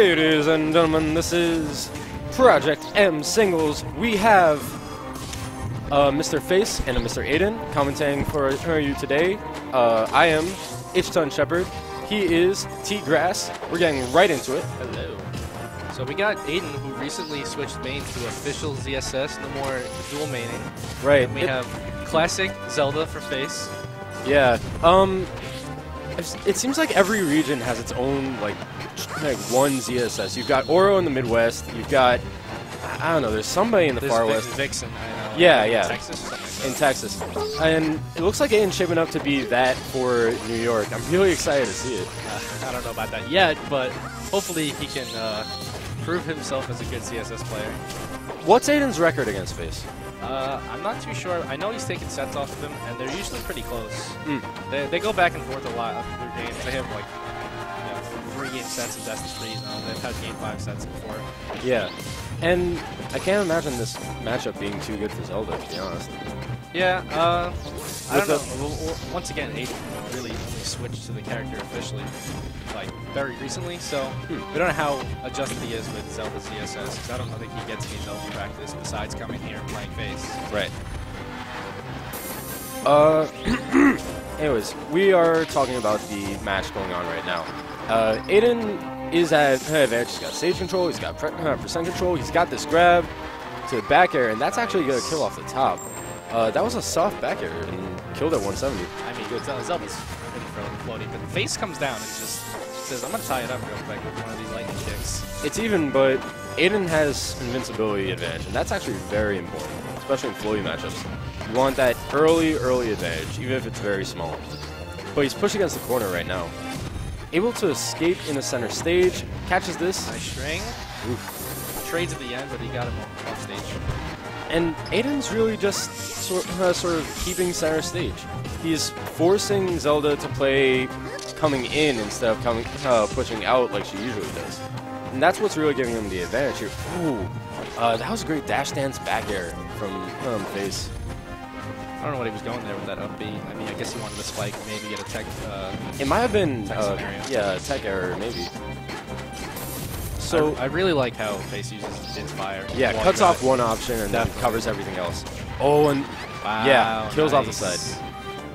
Ladies and gentlemen, this is Project M Singles. We have Mr. FaZe and Mr. Aidan commentating for you today. I am H-Ton Shepard. He is T-Grass. We're getting right into it. Hello. So we got Aidan, who recently switched mains to official ZSS, no more dual maining. Right. And we have classic Zelda for FaZe. Yeah. It seems like every region has its own, like one ZSS. You've got Oro in the Midwest. You've got, I don't know, there's somebody in the far West. Vixen, I know. Yeah, yeah. In Texas. And it looks like Aidan's shaping up to be that for New York. I'm really excited to see it. I don't know about that yet, but hopefully he can prove himself as a good ZSS player. What's Aidan's record against FaZe? I'm not too sure. I know he's taken sets off of them, and they're usually pretty close. Mm. They go back and forth a lot after their games. They have, like, you know, 3-game sets of Destiny 3s now. They've had game 5 sets before. Yeah. And I can't imagine this matchup being too good for Zelda, to be honest. Yeah, I don't know. Once again, Aidan really switched to the character officially, like, very recently, so we don't know how adjusted he is with Zelda's ZSS, because I don't think he gets any Zelda practice besides coming here and playing FaZe. Right. Anyways, we are talking about the match going on right now. Aidan is at advantage. He's got stage control, he's got percent control, he's got this grab to the back air, and that's actually going to kill off the top. That was a soft back air and killed at 170. I mean, Zelda's pretty floaty, but FaZe comes down and just says, I'm going to tie it up real quick with one of these lightning kicks. It's even, but Aidan has invincibility advantage, and that's actually very important, especially in floaty matchups. You want that early advantage, even if it's very small. But he's pushed against the corner right now. Able to escape in the center stage, catches this. Nice string. Oof. Trades at the end, but he got him off stage. And Aidan's really just sort of keeping center stage. He's forcing Zelda to play coming in instead of pushing out like she usually does. And that's what's really giving him the advantage here. Ooh, that was a great dash dance back air from FaZe. I don't know what he was going there with that upbeat. I mean, I guess he wanted to spike, maybe get a tech. It might have been tech error, maybe. So I really like how FaZe uses Din's Fire. Yeah, cuts off one option and then covers everything else. Oh, and wow, yeah, kills off the side.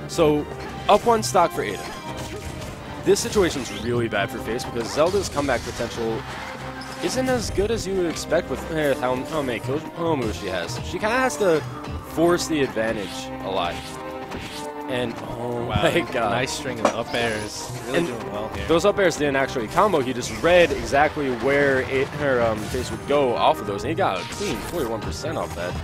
So up one stock for Aidan. This situation's really bad for FaZe because Zelda's comeback potential isn't as good as you would expect with how many kill moves she has. She kind of has to force the advantage a lot. And oh wow, my god. Nice string of up airs. Really and doing well here. Those up airs didn't actually combo. He just read exactly where FaZe would go off of those, and he got a clean 41% off that.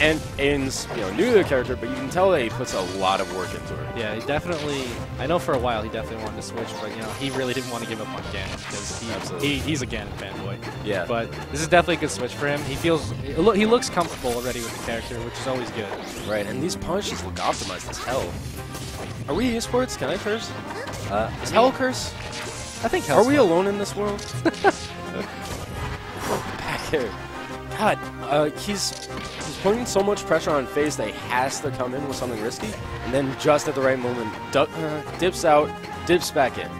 And Aidan's, you know, new to the character, but you can tell that he puts a lot of work into her. Yeah, he definitely, I know for a while he definitely wanted to switch, but you know, he really didn't want to give up on Ganon because he's a Ganon fanboy. Yeah. But this is definitely a good switch for him. He looks comfortable already with the character, which is always good. Right, and these punches look optimized as hell. Are we esports? Can I curse? Is hell curse? I think hell. Are we alone in this world? Back here. God, he's putting so much pressure on FaZe that he has to come in with something risky, and then just at the right moment, dips out, dips back in.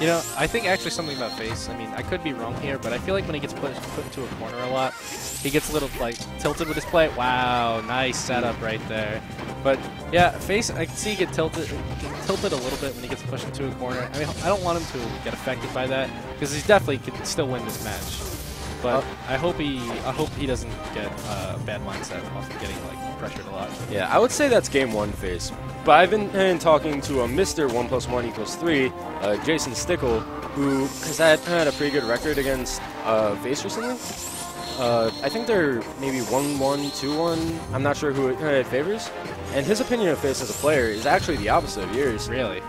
You know, I think actually something about FaZe, I mean, I could be wrong here, but I feel like when he gets put into a corner a lot, he gets a little, like, tilted with his play. Wow, nice setup right there. But, yeah, FaZe, I can see he get tilted a little bit when he gets pushed into a corner. I mean, I don't want him to get affected by that, because he definitely could still win this match. But I hope he doesn't get a bad mindset off of getting like pressured a lot. Yeah, I would say that's game one FaZe. But I've been talking to a Mr. 1+1=3, Jason Stickle, who has had a pretty good record against FaZe recently. I think they're maybe 1-1, 2-1. I'm not sure who it favors. And his opinion of FaZe as a player is actually the opposite of yours. Really?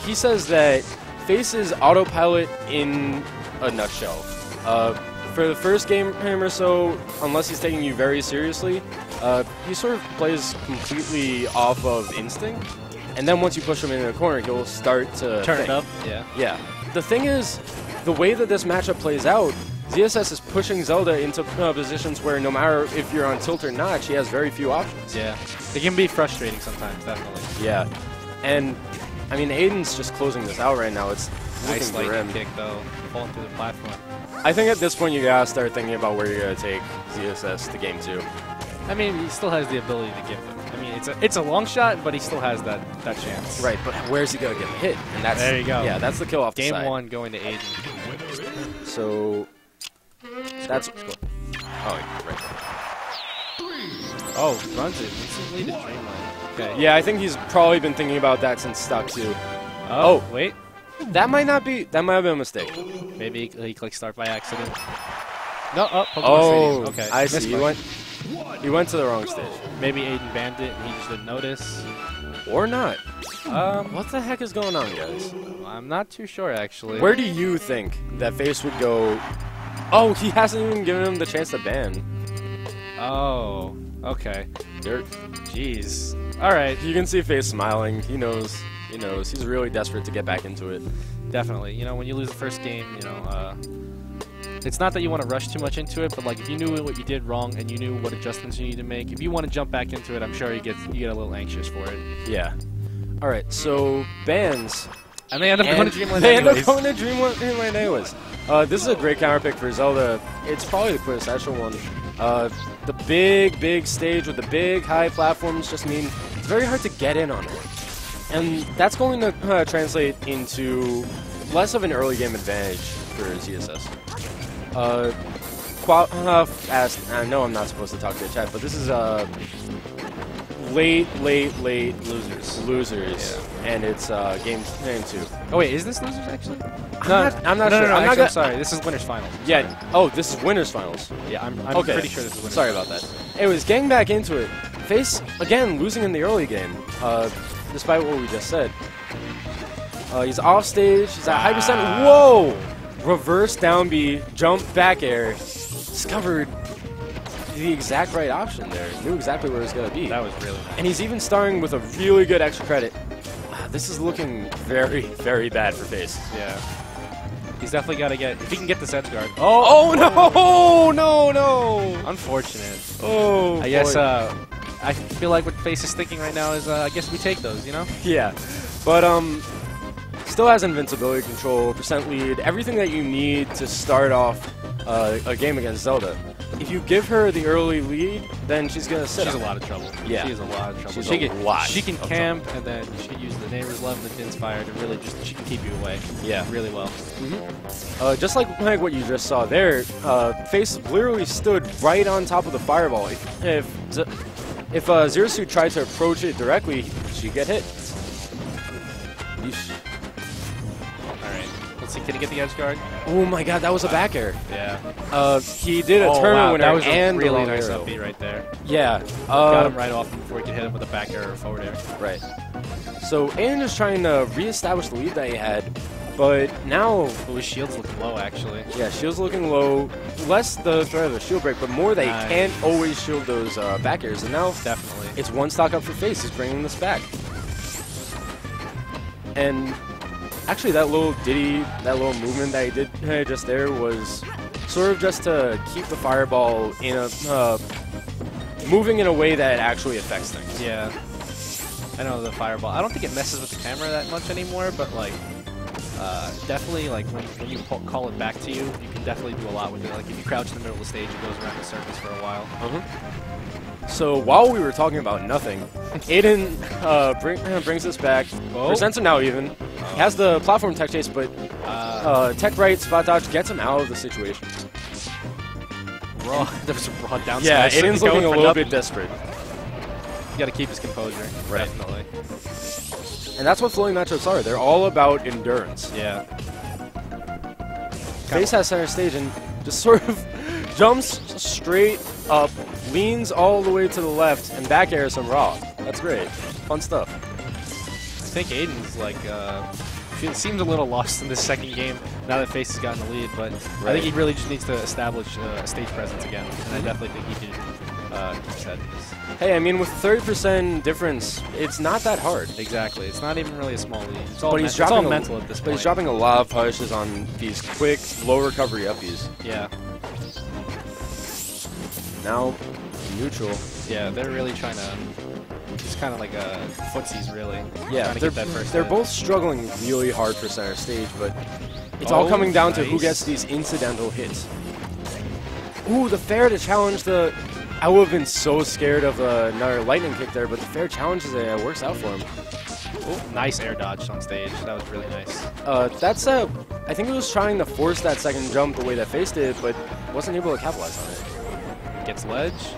He says that FaZe is autopilot in a nutshell. For the first game or so, unless he's taking you very seriously, he sort of plays completely off of instinct. And then once you push him into a corner, he'll start to turn it up. Yeah. Yeah. The thing is, the way that this matchup plays out, ZSS is pushing Zelda into positions where no matter if you're on tilt or not, she has very few options. Yeah. It can be frustrating sometimes, definitely. Yeah. And, I mean, Aidan's just closing this out right now. It's Nice lightning kick, though. Falling through the platform. I think at this point you gotta start thinking about where you're gonna take ZSS to game 2. I mean, he still has the ability to get them. I mean, it's a long shot, but he still has that chance. Right, but where's he gonna get the hit? And that's, there you go. Yeah, that's the kill off the side. Game 1 going to Aidan. So that's. Cool. Oh, yeah, right. Oh, runs it recently to Dreamland. Okay. Yeah, I think he's probably been thinking about that since stock 2. Oh, wait. That might not be. That might have been a mistake. Maybe he clicked start by accident. No. Oh. Pokemon Stadium. Okay. I see. He went to the wrong stage. Maybe Aidan banned it and he just didn't notice. Or not. What the heck is going on, guys? I'm not too sure, actually. Where do you think that FaZe would go? Oh, he hasn't even given him the chance to ban. Oh. Okay. Dirt. Jeez. All right. You can see FaZe smiling. He knows. He knows. He's really desperate to get back into it. Definitely. You know, when you lose the first game, you know, it's not that you want to rush too much into it, but like if you knew what you did wrong and you knew what adjustments you need to make, if you want to jump back into it, I'm sure you get a little anxious for it. Yeah. All right. So bans, and they end up going to Dreamland. Anyways. This is a great counter pick for Zelda. It's probably the quintessential one. The big stage with the big high platforms just mean it's very hard to get in on it. And that's going to translate into less of an early game advantage for ZSS. I know I'm not supposed to talk to the chat, but this is late losers, yeah. And it's game 2. Oh wait, is this losers actually? No, I'm not sure. I'm sorry. This is winners finals. Yeah. Oh, this is winners finals. Yeah, I'm okay. Pretty sure this is winners. Sorry about that. Anyways, getting back into it, FaZe again losing in the early game. Despite what we just said. He's off stage, he's at high percent. Whoa! Reverse down B, jump back air. Discovered the exact right option there. Knew exactly where it was going to be. That was really nice. And he's even starting with a really good extra credit. Wow, this is looking very, very bad for FaZe. Yeah. He's definitely got to get, if he can get this edge guard. Oh no! Unfortunate. Oh, I guess, I feel like what FaZe is thinking right now is, I guess we take those, you know? Yeah. But, still has invincibility control, percent lead, everything that you need to start off a game against Zelda. If you give her the early lead, then she's going to sit up. She's a lot of trouble. Yeah. She is a lot of trouble. She can camp, and then she can use the Nayru's Love and the Din's Fire to really just, she can keep you away. Yeah. Really well. Mm-hmm. Just like what you just saw there, FaZe literally stood right on top of the fireball. If Zerasu tried to approach it directly, she'd get hit. Alright, let's see, can he get the edge guard? Oh my god, that was a back air. Yeah. He did a turn winner. That was a really nice upbeat right there. Yeah. Got him right off him before he could hit him with a back air or forward air. Right. So Aidan is trying to reestablish the lead that he had, but now his shields look low actually. Yeah, shields looking low. Less the threat of a shield break, but more they can't always shield those back airs. And now definitely it's one stock up for FaZe. He's bringing this back. And actually, that little ditty, that little movement that he did just there was sort of just to keep the fireball in a moving in a way that actually affects things. Yeah, I know the fireball. I don't think it messes with the camera that much anymore, but like. Definitely, like, when you call it back to you, you can definitely do a lot with it. Like, if you crouch in the middle of the stage, it goes around the surface for a while. Uh-huh. So, while we were talking about nothing, Aidan brings us back. Percents are now even. Has the platform tech chase, but tech right, spot dodge gets him out of the situation. There was a raw down smash. Yeah, Aiden's looking a little bit desperate. You gotta keep his composure. Right. Definitely. And that's what flowing matchups are. They're all about endurance. Yeah. FaZe has center stage and just sort of jumps straight up, leans all the way to the left, and back airs some raw. That's great. Fun stuff. I think Aidan's like, he seems a little lost in this second game now that FaZe has gotten the lead, but I think he really just needs to establish a stage presence again, and I definitely think he did. Hey, I mean, with 30% difference, it's not that hard. Exactly. It's not even really a small lead. It's all, it's all mental at this point. But he's dropping a lot of punishes on these quick, low recovery uppies. Yeah. Now, neutral. Yeah, they're really trying to which is kind of like a footsies, really. Yeah, they're both struggling really hard for center stage, but it's all coming down to who gets these incidental hits. Ooh, the fair to challenge the... I would have been so scared of another lightning kick there, but the fair challenges it and it works out for him. Oh, nice air dodge on stage. That was really nice. That's a... I think it was trying to force that second jump the way that FaZe did, but wasn't able to capitalize on it. Gets ledge.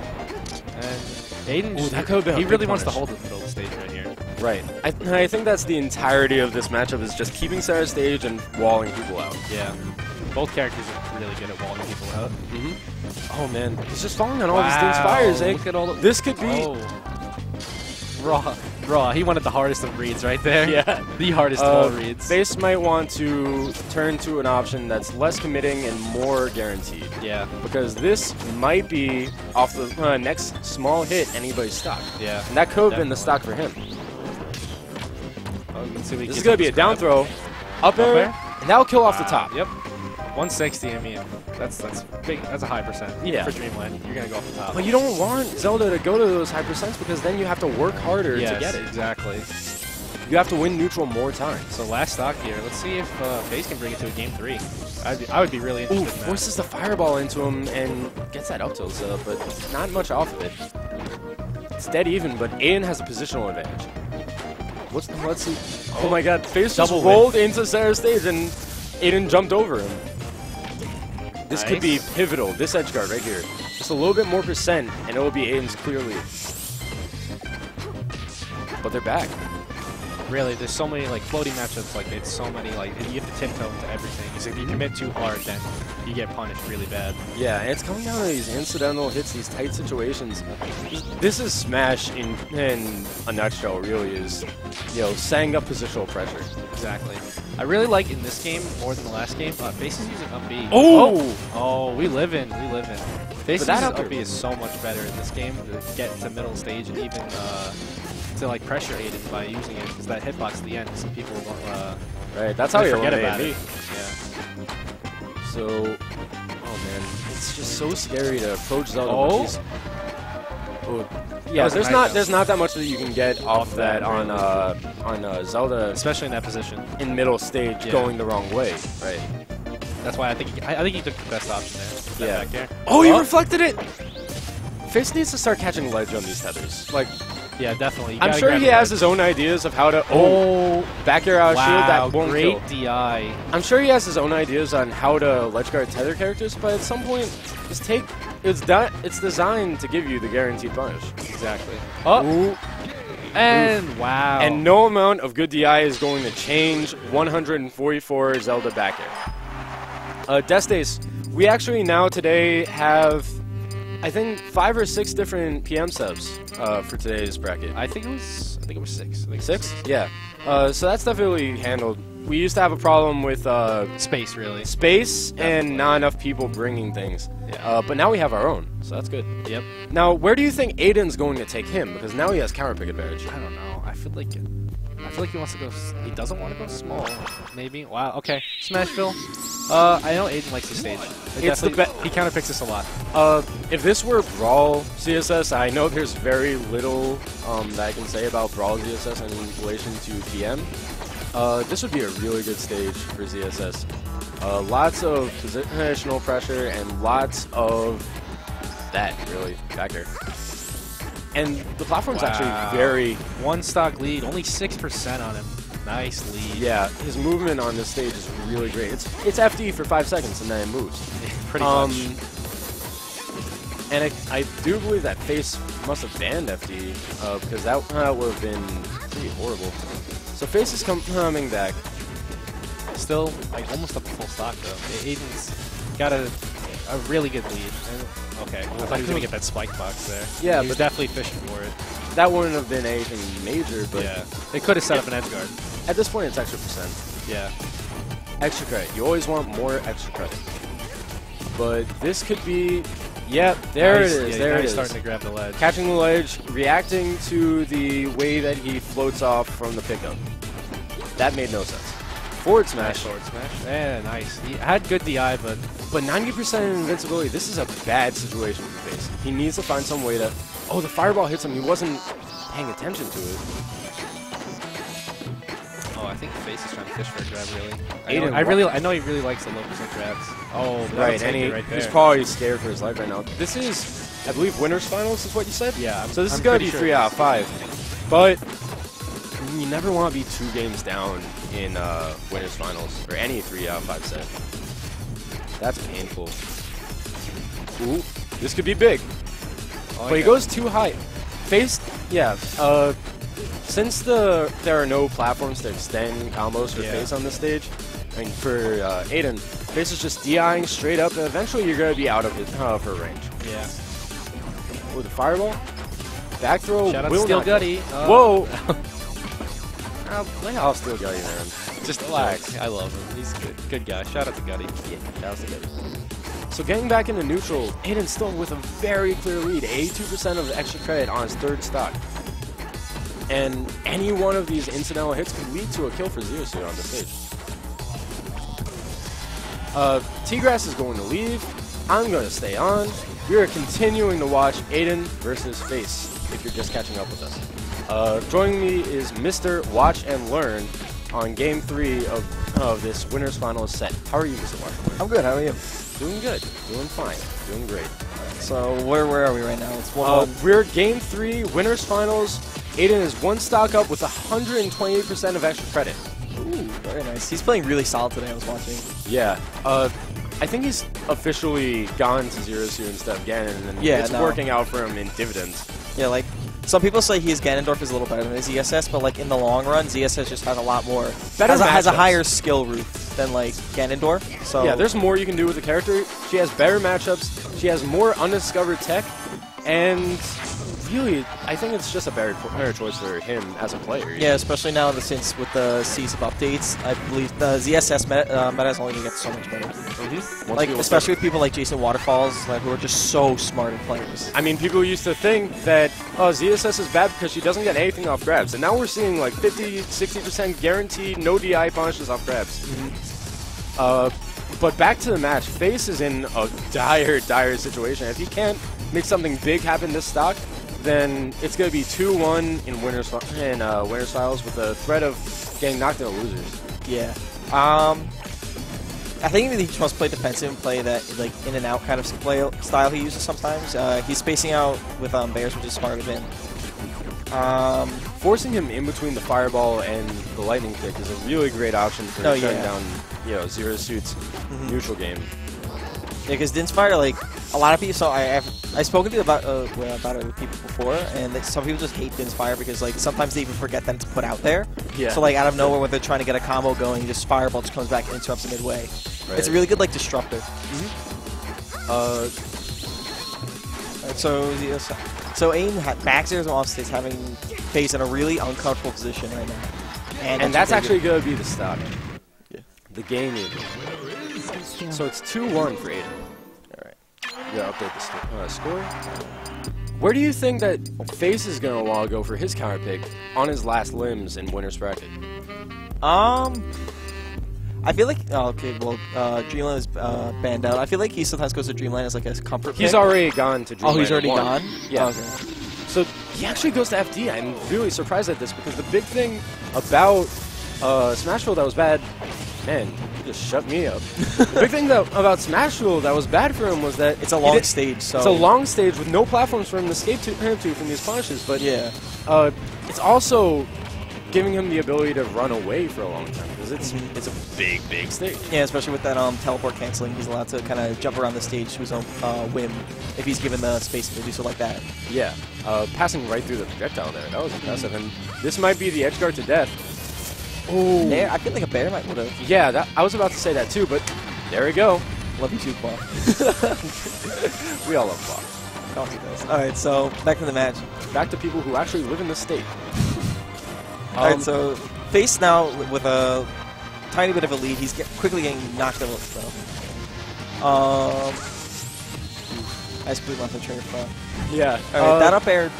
And Aidan... Ooh, that could have been he really punish. Wants to hold the middle of the stage right here. Right. I think that's the entirety of this matchup is just keeping center stage and walling people out. Yeah. Both characters are really good at walling people out. Mm-hmm. Oh, man. He's just falling on all these Din's Fires, eh? Look at all this could be... Oh. Raw. He wanted the hardest of reads right there. Yeah. The hardest of all reads. FaZe might want to turn to an option that's less committing and more guaranteed. Yeah. Because this might be off the next small hit anybody's stock. Yeah. And that could have been the stock for him. This is going to be a down throw. Up air. And that'll kill off the top. Yep. 160, I mean, that's big. That's a high percent for Dreamland. You're going to go off the top. But you don't want Zelda to go to those high percents because then you have to work harder to get it. Exactly. You have to win neutral more times. So last stock here. Let's see if FaZe can bring it to a game 3. I would be really interested in that. Forces the fireball into him and gets that up tilt, but not much off of it. It's dead even, but Aidan has a positional advantage. Let's see. Oh my god, FaZe just rolled into center stage and Aidan jumped over him. This could be pivotal, this edge guard right here. Just a little bit more percent, and it will be Aidan's clear lead. But they're back. Really, there's so many like floating matchups like this, so many like you have to tiptoe into everything. Because if you commit too hard, then you get punished really bad. Yeah, and it's coming down to these incidental hits, these tight situations. This is Smash in a nutshell. Really is, you know, setting up positional pressure. Exactly. I really like in this game more than the last game. FaZe is using up B. Oh, we live in. FaZe's up B is so much better in this game to get to middle stage and even. To like pressure Aidan by using it because that hitbox at the end, so people won't right. That's how you forget about it. Yeah. So, oh man, it's just so scary to approach Zelda. Yeah, there's not that much that you can get off that on Zelda, especially in that position in middle stage going the wrong way. Right. That's why I think he took the best option there. Yeah. Back there. Oh, he reflected it. FaZe needs to start catching ledge on these tethers. Like. Yeah, definitely. I'm sure he has his own ideas of how to back air out shield that won't kill. Great DI. I'm sure he has his own ideas on how to ledge guard tether characters, but at some point, just take it's designed to give you the guaranteed punish. Exactly. Oh. And wow. And no amount of good DI is going to change 144 Zelda back air. Destes, we actually now today have I think 5 or 6 different PM subs for today's bracket. I think it was 6. I think 6? Yeah. So that's definitely handled. We used to have a problem with space, really. Space and not enough people bringing things. Yeah. But now we have our own, so that's good. Yep. Now, where do you think Aidan's going to take him? Because now he has counter pick advantage. I don't know. I feel like he wants to go. He doesn't want to go small, maybe. Wow. Okay. Smashville. I know Aidan likes the stage. It's the he counterpicks us a lot. If this were Brawl CSS, I know there's very little that I can say about Brawl CSS in relation to PM. This would be a really good stage for CSS. Lots of positional pressure and lots of that really backer. And the platform's actually very... One stock lead, only 6% on him. Nice lead. Yeah, his movement on this stage is really great. It's FD for 5 seconds and then it moves. Pretty much. And I do believe that FaZe must have banned FD because that would have been pretty horrible. So FaZe is coming back. Still like almost up to full stock though. Aidan's got a really good lead. And okay, I thought he was going to get that spike box there. Yeah, but definitely fishing for it. That wouldn't have been anything major, but... Yeah, they could have set up an edge guard. At this point, it's extra percent. Yeah. Extra credit. You always want more extra credit. But this could be... Yep, there it is, there it is. Starting to grab the ledge. Catching the ledge, reacting to the way that he floats off from the pickup. That made no sense. Forward smash. Forward smash. Yeah, nice. He had good DI, but... But 90% invincibility, this is a bad situation for FaZe. He needs to find some way to... Oh, the fireball hits him. He wasn't paying attention to it. Oh, I think the face is trying to fish for a grab, really. I know he really likes the low percent grabs. Oh, right, and he's probably scared for his life right now. This is, I believe, winners finals is what you said? Yeah. So this is going to be 3 out of 5. But you never want to be 2 games down in winners finals, or any 3 out of 5 set. That's painful. Ooh, this could be big. Oh, but he goes too high. FaZe, yeah. Since there are no platforms to extend combos for FaZe on this stage, and for Aidan, FaZe is just DIing straight up, and eventually you're going to be out of her range. Yeah. Oh, the fireball. Back throw. Shout out to Steel Gutty. Whoa! Play off Steel Gutty, man. Just relax. I love him. He's a good guy. Shout out to Gutty. Yeah, shout out to Gutty. So getting back into neutral, Aidan's still with a very clear lead, 82% of extra credit on his 3rd stock. And any one of these incidental hits could lead to a kill for ZSS on the stage. T-Grass is going to leave. I'm going to stay on. We are continuing to watch Aidan versus FaZe, if you're just catching up with us. Joining me is Mr. Watch and Learn on Game 3 of this winner's final set. How are you, Mr. Watch? I'm good. How are you? Doing good, doing fine, doing great. So where are we right now? It's 1-1. We're game 3, winners finals. Aidan is 1 stock up with 128% of extra credit. Ooh, very nice. He's playing really solid today. I was watching. Yeah, I think he's officially gone to 0-2 instead of Ganon, and it's working out for him in dividends. Yeah, like some people say his Ganondorf is a little better than his ZSS, but like in the long run, ZSS just has a lot more. Has a higher skill root than like Ganondorf. So yeah, there's more you can do with the character. She has better matchups. She has more undiscovered tech, and really, I think it's just a better choice for him as a player. Yeah, especially now since with the season of updates, I believe the ZSS meta is only gonna get so much better. Mm-hmm. Like especially with people like Jason Waterfalls, like who are just so smart at players. I mean, people used to think that ZSS is bad because she doesn't get anything off grabs, and now we're seeing like 50, 60% guaranteed no DI punishes off grabs. Mm-hmm. But back to the match, FaZe is in a dire situation. If he can't make something big happen this stock, then it's going to be 2-1 in winner's finals with the threat of getting knocked out losers. Yeah. I think he just wants to play defensive and play that like in and out kind of play style he uses sometimes. He's spacing out with bears, which is smart of him. Forcing him in between the fireball and the lightning kick is a really great option for shutting down, you know, zero suits neutral game. Yeah, because Din's Fire, like a lot of people, so I've spoken to about it with people before, and like, some people just hate Din's Fire because like sometimes they even forget that it's put out there. Yeah. So like out of nowhere when they're trying to get a combo going, this fireball just comes back and interrupts midway. Right. It's a really good like disruptor. Mm-hmm. So Aidan backs airs him off stage, having FaZe in a really uncomfortable position right now. And that's actually going to be the stop. Yeah. The game is. So it's 2-1 for Aidan. Alright. You gotta update the score. Where do you think that FaZe is gonna want to go for his counter pick on his last limbs in winner's bracket? I feel like, Dreamland is banned out. I feel like he sometimes goes to Dreamland as like a comfort pick. He's already gone to Dreamland. Oh, he's already gone? Yeah. Oh, okay. So he actually goes to FD. I'm really surprised at this because the big thing about Smashville that was bad, man, just shut me up. The big thing about Smashville that was bad for him was that it's a long stage. So it's a long stage with no platforms for him to escape from these punishes. But yeah, it's also giving him the ability to run away for a long time because it's a big stage. Yeah, especially with that teleport canceling, he's allowed to kind of jump around the stage to his own whim if he's given the space to do so like that. Yeah, passing right through the projectile there, that was impressive. And this might be the edge guard to death. Oh, I feel like a bear might would've. Yeah, I was about to say that too, but there we go. Love you too, Paul. We all love Paul. Alright, so back to the match. Back to people who actually live in the state. Alright, so FaZe now with a tiny bit of a lead. He's quickly getting knocked out though. I split off the train of thought. Yeah. Alright, that up air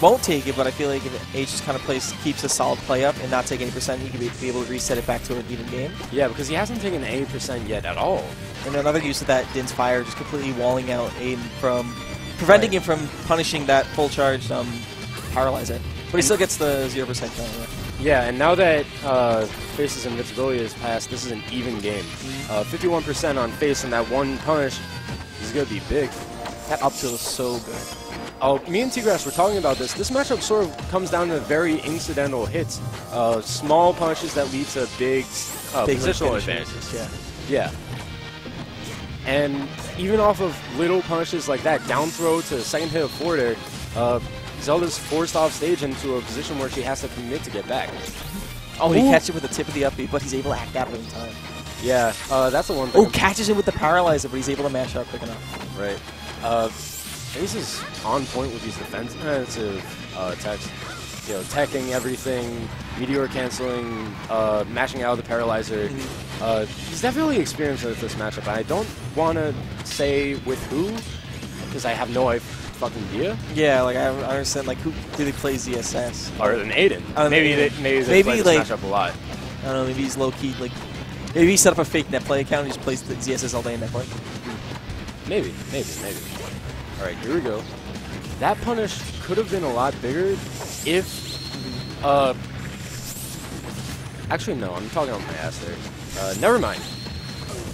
won't take it, but I feel like if H just kind of keeps a solid play up and not take any percent, he could be able to reset it back to an even game. Yeah, because he hasn't taken any percent yet at all. And another use of that Din's Fire, just completely walling out Aidan from preventing him from punishing that full charged paralyzer. But he still gets the 0% thing. Yeah, and now that Face's invincibility is passed, this is an even game. 51% on Face and that one punish is going to be big. That up tilt is so good. Oh, me and T-Grass were talking about this. This matchup sort of comes down to very incidental hits. Small punches that lead to big, big positional advances. Yeah. And even off of little punches like that, down throw to second hit of forward air, Zelda's forced off stage into a position where she has to commit to get back. Oh, he catches it with the tip of the up beat, but he's able to hack that one time. Yeah, that's the one thing. Oh, catches it with the paralyzer, but he's able to mash out quick enough. Right. Faze is on point with these defensive attacks. You know, teching everything, meteor canceling, mashing out of the paralyzer. He's definitely experienced with this matchup. I don't want to say with who, because I have no idea. Yeah, like I understand. Like, who did he play ZSS? Or an Aidan? Maybe they play this matchup a lot. I don't know. Maybe he's low key. Like, maybe he set up a fake netplay account and just plays the ZSS all day in netplay. Maybe. All right, here we go. That punish could have been a lot bigger if... actually, no. I'm talking on my ass there. Never mind.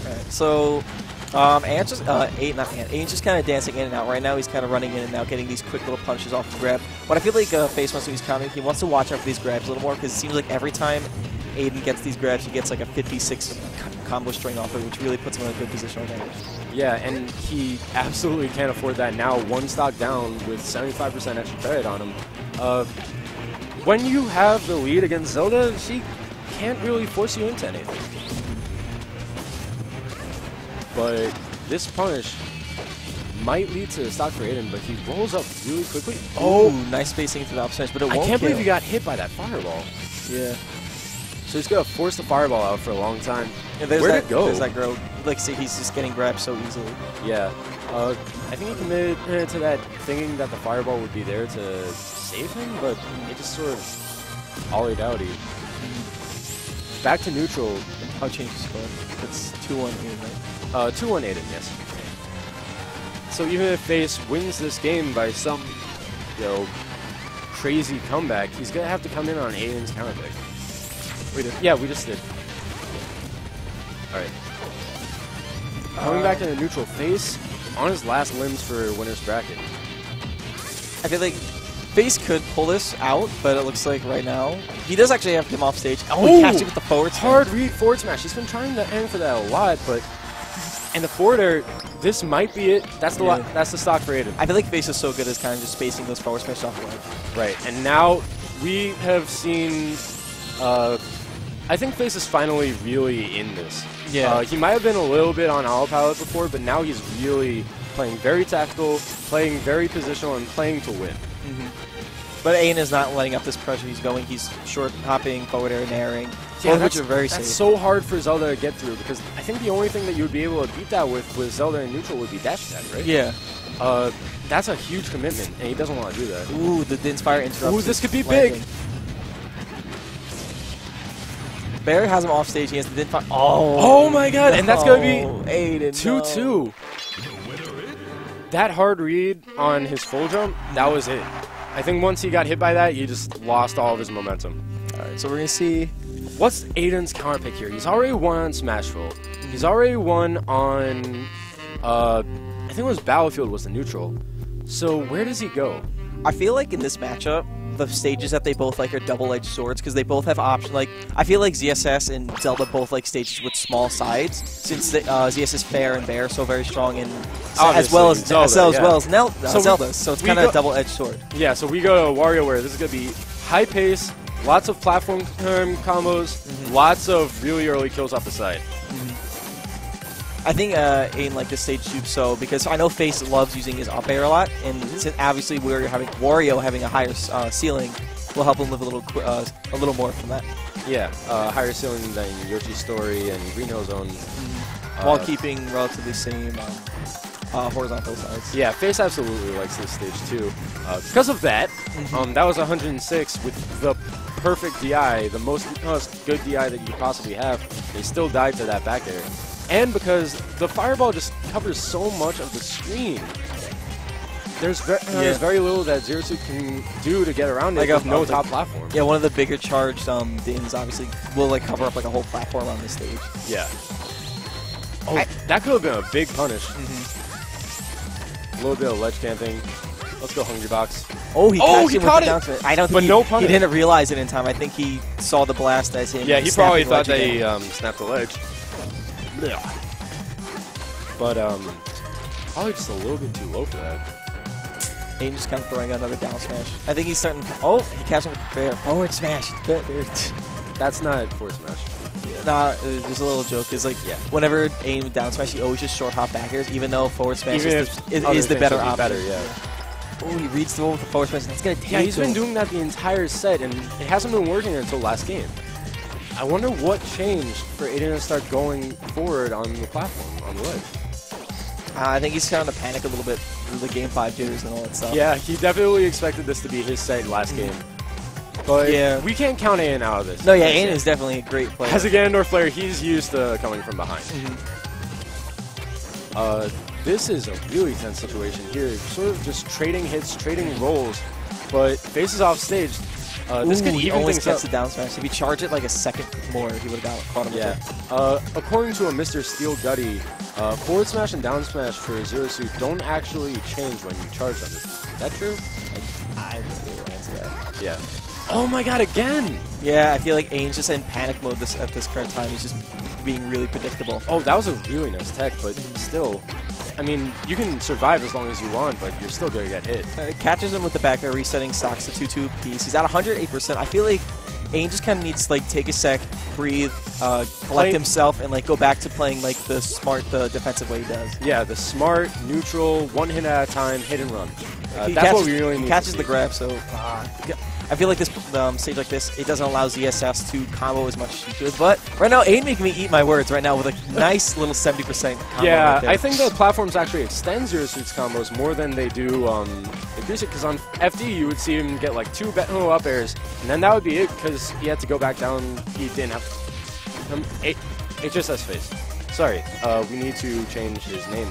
All right, so... Aiden's just kind of dancing in and out right now. He's kind of running in and out, getting these quick little punches off the grab. What I feel like FaZe wants to do is counter. He wants to watch out for these grabs a little more, because it seems like every time Aidan gets these grabs, he gets like a 56 combo string off it, which really puts him in a good positional advantage. Yeah, and he absolutely can't afford that now. One stock down with 75% extra credit on him. When you have the lead against Zelda, she can't really force you into anything. But this punish might lead to a stock for Aidan, but he rolls up really quickly. Oh, nice spacing to the up smash, but it won't. I can't believe he got hit by that fireball. Yeah. So he's going to force the fireball out for a long time. Yeah, where'd it go? There's that girl. Like, see, he's just getting grabbed so easily. Yeah. I think he committed to that thinking that the fireball would be there to save him, but it just sort of ollied out. Back to neutral. I'll change the score. It's 2-1 here, right? 2-1 Aidan, yes. So even if FaZe wins this game by some, you know, crazy comeback, he's going to have to come in on Aiden's counterpick. We did. Yeah, we just did. All right. Coming back in a neutral, FaZe on his last limbs for winner's bracket. I feel like FaZe could pull this out, but it looks like right now he does actually have him off stage. Oh, he catches it with the forward smash. Hard read forward smash. He's been trying to aim for that a lot, but... And the forward air, this might be it. That's the that's the stock for Aidan. I feel like FaZe is so good as kind of just spacing those forward smash off the ledge. Right, and now we have seen... I think FaZe is finally really in this. Yeah. He might have been a little bit on autopilot before, but now he's really playing very tactical, playing very positional, and playing to win. But Aidan is not letting up this pressure. He's going, he's short hopping, forward air, and airing. Yeah, which are very safe. That's so hard for Zelda to get through, because I think the only thing that you would be able to beat that with Zelda in neutral would be dash attack, right? Yeah. That's a huge commitment, and he doesn't want to do that. Ooh, the Din's Fire interrupts. Ooh, this could be big! Bear has him off stage. He has the Din's Fire. Oh my god! No. And that's going to be Aidan 2-2. That hard read on his full jump, that was it. I think once he got hit by that, he just lost all of his momentum. All right, so we're going to see... What's Aiden's counterpick here? He's already won on Smashville. He's already won on... I think it was Battlefield was the neutral. So where does he go? I feel like in this matchup, the stages that they both like are double-edged swords, because they both have options. Like, I feel like ZSS and Zelda both like stages with small sides, since ZSS Fair and Bear are so very strong in as well as Zelda. So it's kind of a double-edged sword. Yeah, so we go to WarioWare. This is going to be high pace, lots of platform combos, lots of really early kills off the side. I think Aidan like this stage too, so because I know FaZe loves using his up air a lot, and since obviously we're having Wario having a higher ceiling will help him live a little more from that. Yeah, higher ceiling than Yoshi's Story and Reno's Zone, while keeping relatively same horizontal sides. Yeah, FaZe absolutely likes this stage too. Because of that, that was 106 with the perfect DI, the most good DI that you could possibly have. They still died to that back air. And because the fireball just covers so much of the screen. There's very little that Zero-Suit can do to get around it. Like no top platform. Yeah, one of the bigger charged Dins obviously will like cover up like a whole platform on the stage. Yeah. Oh, that could have been a big punish. Mm-hmm. A little bit of ledge camping. Let's go, Hungry Box. Oh, he caught it. I don't think he didn't realize it in time. I think he saw the blast as him. Yeah, he probably thought that he snapped the ledge. Yeah. But probably just a little bit too low for that. Aidan just kind of throwing out another down smash. I think he's starting. Oh, he catches him with a forward smash. That's not forward smash. Yeah. Nah, there's a little joke. It's like whenever Aidan down smash, he always just short hop back airs, even though forward smash is the better option. Oh, he reads the one with the forward smash. That's gonna take. Yeah, he's been doing that the entire set, and it hasn't been working until last game. I wonder what changed for Aidan to start going forward on the platform on the ledge. I think he's starting to panic a little bit through the Game 5 jitters and all that stuff. Yeah, he definitely expected this to be his set last game. But we can't count Aidan out of this. No, yeah, Aidan is definitely a great player. As a Ganondorf player, he's used to coming from behind. This is a really tense situation here. Sort of just trading hits, trading rolls, but faces off stage. This could even things up. The down smash. If he charged it like a second more, he would have caught him. Yeah. According to a Mr. Steel Gutty, forward smash and down smash for Zero-Suit don't actually change when you charge them. Is that true? I don't answer that. Yeah. Oh my god, again! Yeah, I feel like Aidan's just in panic mode at this current time. He's just being really predictable. Oh, that was a really nice tech, but still. I mean, you can survive as long as you want, but you're still going to get hit. Catches him with the back air, resetting stocks to 2-2 piece. He's at 108%. I feel like Aidan just kind of needs to like take a sec, breathe, collect himself, and like go back to playing like the smart, the defensive way he does. Yeah, the smart, neutral, one hit at a time, hit and run. That's what we really need. He catches the grab, so I feel like this stage like this, it doesn't allow ZSS to combo as much as he should. But right now, Aidan making me eat my words right now with a nice little 70% combo. Yeah, right there. I think the platforms actually extend Zero-Suit's combos more than they do increase it, because on FD, you would see him get like two Betano up airs, and then that would be it, because he had to go back down. He didn't have HSS face. Sorry, we need to change his name.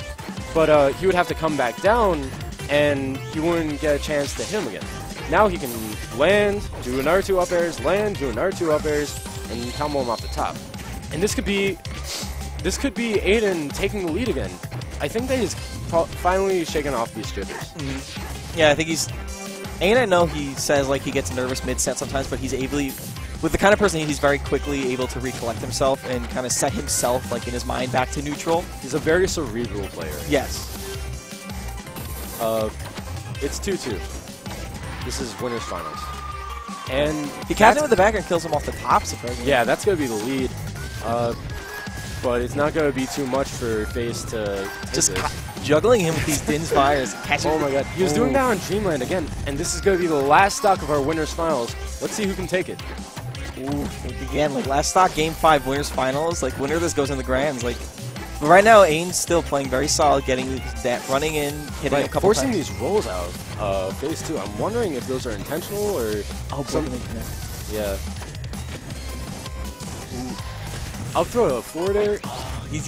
But he would have to come back down, and he wouldn't get a chance to hit him again. Now he can land, do another two up airs, land, do another two up airs, and combo him off the top. And this could be Aidan taking the lead again. I think that he's finally shaken off these jitters. Yeah, I think he's. Aidan, I know he says like he gets nervous mid-set sometimes, but he's able, with the kind of person he's very quickly able to recollect himself and kind of set himself like in his mind back to neutral. He's a very cerebral player. Yes. It's 2-2. This is Winners Finals. And he catches him with the back and kills him off the top, surprisingly. Yeah, that's going to be the lead. But it's not going to be too much for FaZe to just juggling him with these Din's Fires. Oh my god. He was doing that on Dreamland again. And this is going to be the last stock of our Winners Finals. Let's see who can take it. Ooh, again, like last stock, Game 5 Winners Finals. Like, winner of this goes in the grands. Like, but right now, Aidan's still playing very solid, getting that running in, hitting a couple forcing times. These rolls out of phase two. I'm wondering if those are intentional or something. Yeah. I'll throw a forward air. He's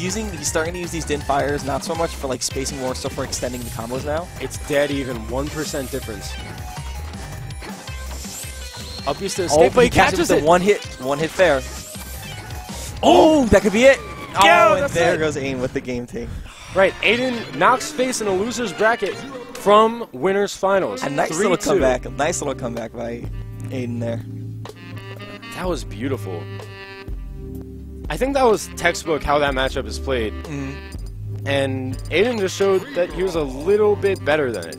starting to use these Din Fires, not so much for like spacing more, so for extending the combos now. It's dead even, 1% difference. Up used to escape, but he catches it. One hit fair. Oh, that could be it. Oh, and there goes Aidan with the game take. Right, Aidan knocks FaZe in a loser's bracket from Winners Finals. A nice little comeback. A nice little comeback by Aidan there. That was beautiful. I think that was textbook how that matchup is played. And Aidan just showed that he was a little bit better than it.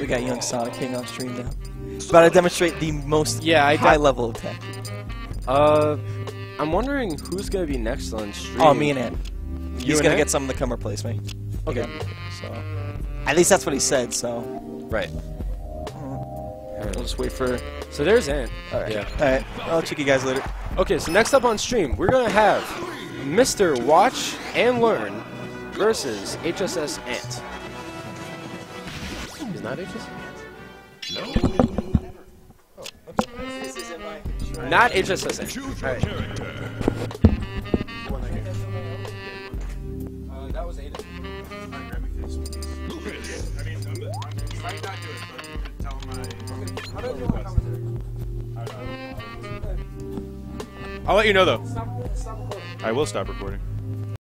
We got YoungSolidKing on stream now. He's about to demonstrate the most high level of tech. I'm wondering who's going to be next on stream. Oh, me and Ed. He's going to get someone to come replace me. Okay. So, at least that's what he said, so. Right. Alright, we'll just wait for. So there's Ed. Alright. Yeah. Alright. I'll check you guys later. Okay, so next up on stream, we're going to have Mr. Watch and Learn versus HSS Ant. He's not HSS Ant? No. Not HSS. Alright. That was Aidan. Why are you not doing it? So you can tell my... How do I do my commentary? I don't know. I'll let you know though. Stop recording. I will stop recording.